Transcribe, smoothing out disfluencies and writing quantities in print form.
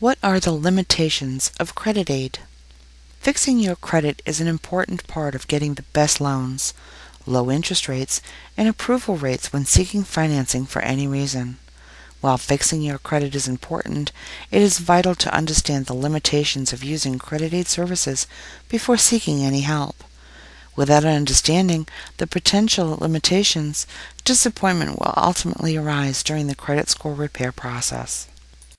What are the limitations of credit aid? Fixing your credit is an important part of getting the best loans, low interest rates, and approval rates when seeking financing for any reason. While fixing your credit is important, it is vital to understand the limitations of using credit aid services before seeking any help. Without understanding the potential limitations, disappointment will ultimately arise during the credit score repair process.